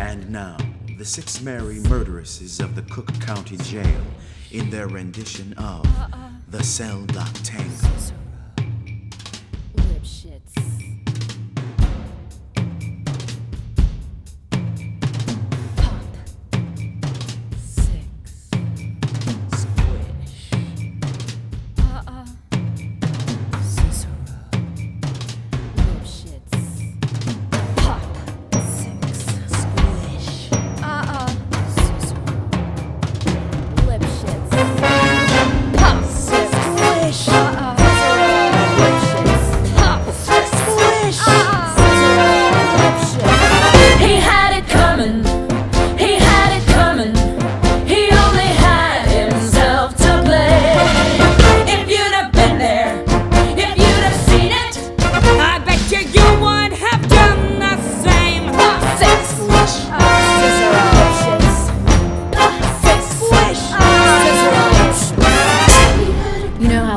And now, the six merry murderesses of the Cook County Jail in their rendition of the Cell Block Tango. Lipschitz.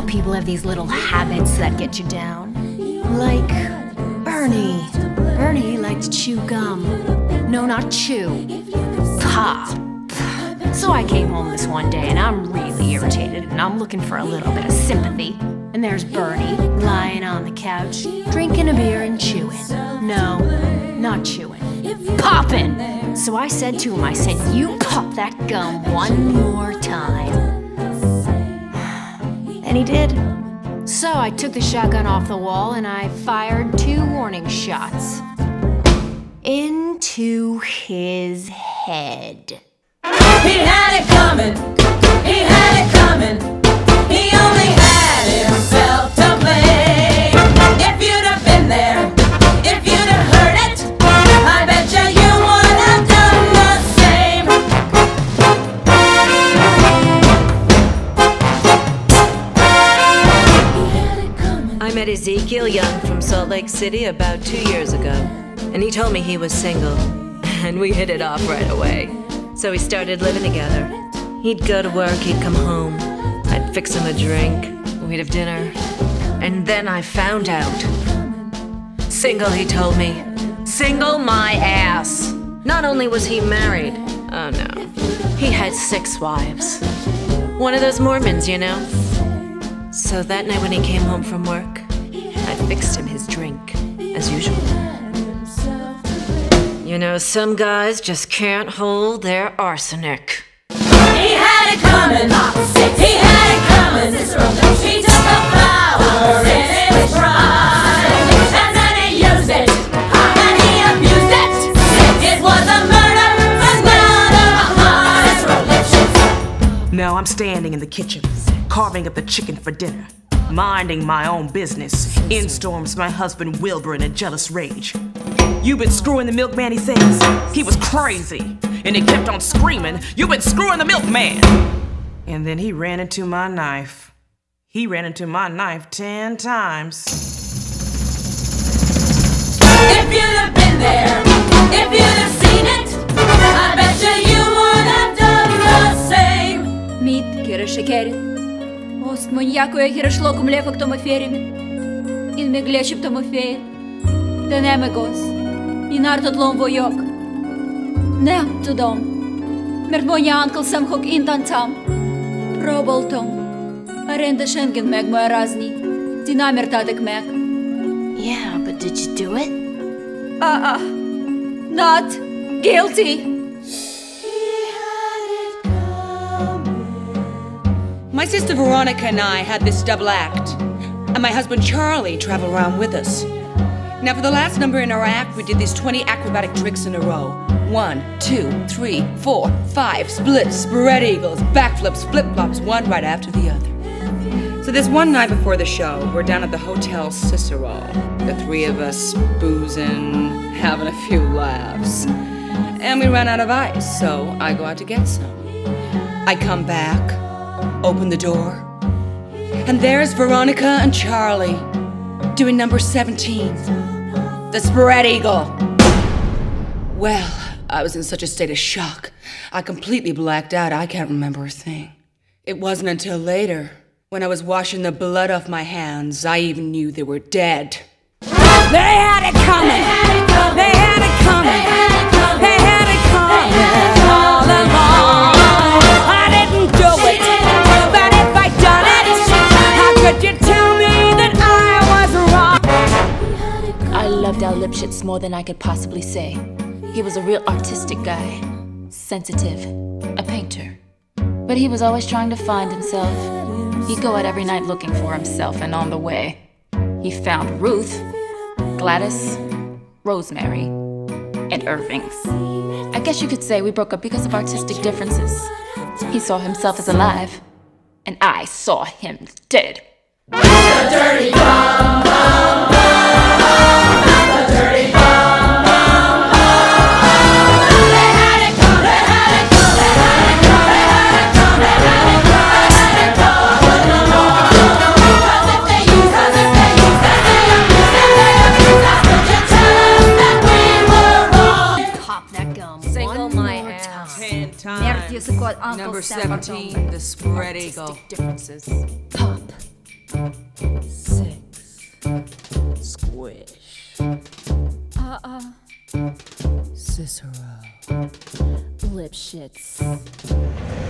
People have these little habits that get you down. Like Bernie. Bernie likes to chew gum. No, not chew. Pop. So I came home this one day and I'm really irritated and I'm looking for a little bit of sympathy. And there's Bernie lying on the couch, drinking a beer and chewing. No, not chewing. Popping! So I said to him, I said, you pop that gum one more time. And he did. So I took the shotgun off the wall and I fired two warning shots into his head. He had it coming. He had it coming. He only had himself to blame. If you'd have been there, if you'd have heard it, I bet you would have done the same. I met Ezekiel Young from Salt Lake City about 2 years ago, and he told me he was single, and we hit it off right away. So we started living together. He'd go to work, he'd come home, I'd fix him a drink, we'd have dinner, and then I found out. Single, he told me. Single my ass. Not only was he married, oh no, he had 6 wives. One of those Mormons, you know. So that night when he came home from work, I fixed him his drink, as usual. You know, some guys just can't hold their arsenic. He had it coming, he had it coming. She took the flower in his pride, and then he used it, and he abused it. It was a murder, was not a heart. Now I'm standing in the kitchen, carving up the chicken for dinner, minding my own business. In storms my husband Wilbur in a jealous rage. "You've been screwing the milkman," he says. He was crazy, and he kept on screaming, "You've been screwing the milkman!" And then he ran into my knife. He ran into my knife 10 times. If you'd have been there, if you'd have seen it, I bet you would have done the same. Meet Kira Shakeri. Ост муньякуя хирошлокум лефак тому фереме, ин меглечим тому феер, денеме гос, ин артотлом войок, нем тудом, мертвоня анкл самхок интанцам, проболтом, аренда шенген мег моя разни, динамер татек мег. Yeah, but did you do it? Not guilty. My sister Veronica and I had this double act, and my husband Charlie traveled around with us. Now for the last number in our act, we did these 20 acrobatic tricks in a row. 1, 2, 3, 4, 5, splits, spread eagles, backflips, flip-flops, one right after the other. So this one night before the show, we're down at the Hotel Cicero. The 3 of us boozing, having a few laughs. And we ran out of ice, so I go out to get some. I come back, open the door, and there's Veronica and Charlie doing number 17, the spread eagle. Well, I was in such a state of shock, I completely blacked out. I can't remember a thing. It wasn't until later, when I was washing the blood off my hands, I even knew they were dead. They had it coming! They had it coming! They had it coming! They had it coming! They had it coming! Lipschitz more than I could possibly say. He was a real artistic guy, sensitive, a painter. But he was always trying to find himself. He'd go out every night looking for himself, and on the way, he found Ruth, Gladys, Rosemary, and Irving's. I guess you could say we broke up because of artistic differences. He saw himself as alive, and I saw him dead. I'm a dirty bum, bum, bum. I'm a dirty bum. Number 17, the spread eagle. Differences. Pop. Six. Squish. Cicero. Lipschitz.